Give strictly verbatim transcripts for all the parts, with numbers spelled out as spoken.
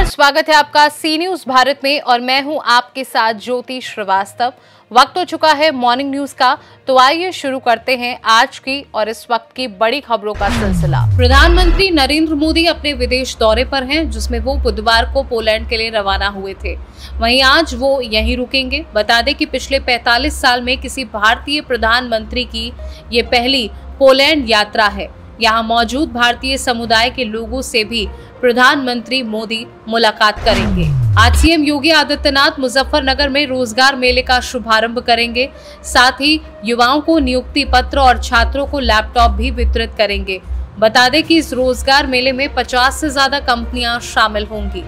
नमस्कार, स्वागत है आपका सी न्यूज भारत में और मैं हूं आपके साथ ज्योति श्रीवास्तव। वक्त हो चुका है मॉर्निंग न्यूज का, तो आइए शुरू करते हैं आज की और इस वक्त की बड़ी खबरों का सिलसिला। प्रधानमंत्री नरेंद्र मोदी अपने विदेश दौरे पर हैं, जिसमें वो बुधवार को पोलैंड के लिए रवाना हुए थे। वहीं आज वो यहीं रुकेंगे। बता दें कि पिछले पैंतालीस साल में किसी भारतीय प्रधानमंत्री की ये पहली पोलैंड यात्रा है। यहाँ मौजूद भारतीय समुदाय के लोगों से भी प्रधानमंत्री मोदी मुलाकात करेंगे। आज सीएम योगी आदित्यनाथ मुजफ्फरनगर में रोजगार मेले का शुभारंभ करेंगे, साथ ही युवाओं को नियुक्ति पत्र और छात्रों को लैपटॉप भी वितरित करेंगे। बता दें कि इस रोजगार मेले में पचास से ज्यादा कंपनियां शामिल होंगी।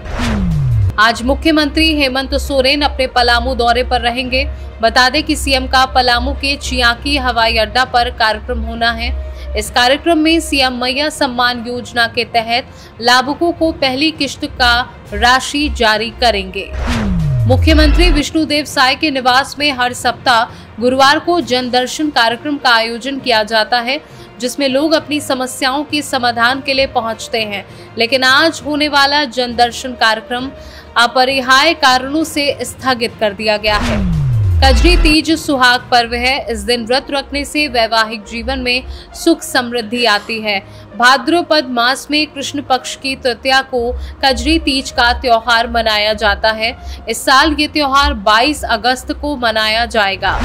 आज मुख्यमंत्री हेमंत सोरेन अपने पलामू दौरे पर रहेंगे। बता दें कि सीएम का पलामू के चियाकी हवाई अड्डा पर कार्यक्रम होना है। इस कार्यक्रम में सीएम मैया सम्मान योजना के तहत लाभुकों को पहली किश्त का राशि जारी करेंगे। मुख्यमंत्री विष्णु देव साय के निवास में हर सप्ताह गुरुवार को जनदर्शन कार्यक्रम का आयोजन किया जाता है, जिसमें लोग अपनी समस्याओं के समाधान के लिए पहुंचते हैं। लेकिन आज होने वाला जनदर्शन कार्यक्रम अपरिहार्य कारणों से स्थगित कर दिया गया है। कजरी तीज सुहाग पर्व है। इस दिन व्रत रखने से वैवाहिक जीवन में सुख समृद्धि आती है। भाद्रपद मास में कृष्ण पक्ष की तृतीया को कजरी तीज का त्योहार मनाया जाता है। इस साल ये त्योहार बाईस अगस्त को मनाया जाएगा।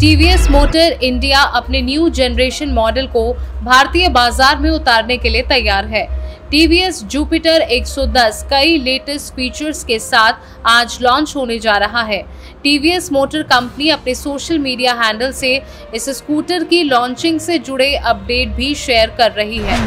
टीवीएस मोटर इंडिया अपने न्यू जनरेशन मॉडल को भारतीय बाजार में उतारने के लिए तैयार है। टीवीएस जुपिटर एक सौ दस कई लेटेस्ट फीचर्स के साथ आज लॉन्च होने जा रहा है। टीवीएस मोटर कंपनी अपने सोशल मीडिया हैंडल से इस स्कूटर की लॉन्चिंग से जुड़े अपडेट भी शेयर कर रही है।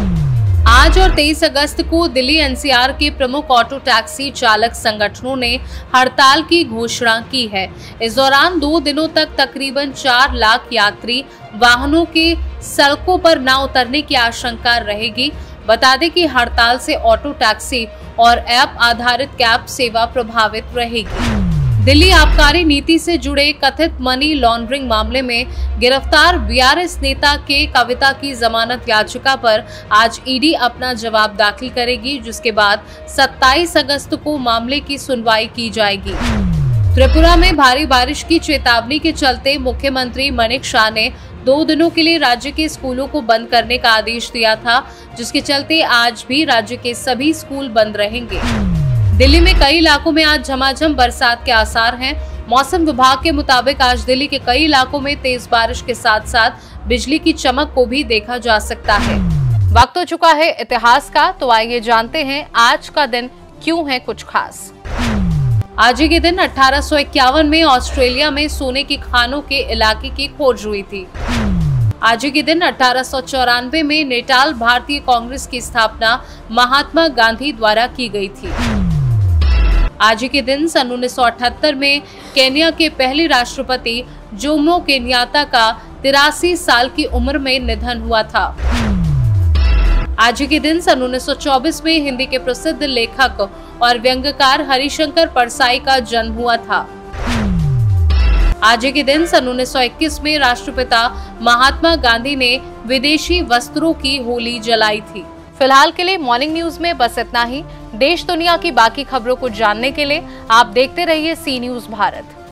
आज और तेईस अगस्त को दिल्ली एनसीआर के प्रमुख ऑटो टैक्सी चालक संगठनों ने हड़ताल की घोषणा की है। इस दौरान दो दिनों तक तकरीबन चार लाख यात्री वाहनों के सड़कों पर न उतरने की आशंका रहेगी। बता दें कि हड़ताल से ऑटो टैक्सी और ऐप आधारित कैब सेवा प्रभावित रहेगी। दिल्ली आबकारी नीति से जुड़े कथित मनी लॉन्ड्रिंग मामले में गिरफ्तार बीआरएस नेता के कविता की जमानत याचिका पर आज ईडी अपना जवाब दाखिल करेगी, जिसके बाद सत्ताईस अगस्त को मामले की सुनवाई की जाएगी। त्रिपुरा में भारी बारिश की चेतावनी के चलते मुख्यमंत्री माणिक शाह ने दो दिनों के लिए राज्य के स्कूलों को बंद करने का आदेश दिया था, जिसके चलते आज भी राज्य के सभी स्कूल बंद रहेंगे। दिल्ली में कई इलाकों में आज झमाझम बरसात के आसार हैं। मौसम विभाग के मुताबिक आज दिल्ली के कई इलाकों में तेज बारिश के साथ साथ बिजली की चमक को भी देखा जा सकता है। वक्त हो चुका है इतिहास का, तो आइए जानते हैं आज का दिन क्यों है कुछ खास। आज ही के दिन अठारह सौ इक्यावन में ऑस्ट्रेलिया में सोने की खानों के इलाके की खोज हुई थी। आज ही के दिन अठारह सौ चौरानवे में नेटाल भारतीय कांग्रेस की स्थापना महात्मा गांधी द्वारा की गई थी। आज ही के दिन सन उन्नीस सौ अठहत्तर में केन्या के पहले राष्ट्रपति जोमो मो का तिरासी साल की उम्र में निधन हुआ था। आज ही के दिन सन उन्नीस सौ चौबीस में हिंदी के प्रसिद्ध लेखक और व्यंग्यकार हरिशंकर परसाई का जन्म हुआ था। आज ही के दिन सन उन्नीस सौ इक्कीस में राष्ट्रपिता महात्मा गांधी ने विदेशी वस्त्रों की होली जलाई थी। फिलहाल के लिए मॉर्निंग न्यूज में बस इतना ही। देश दुनिया की बाकी खबरों को जानने के लिए आप देखते रहिए सी न्यूज भारत।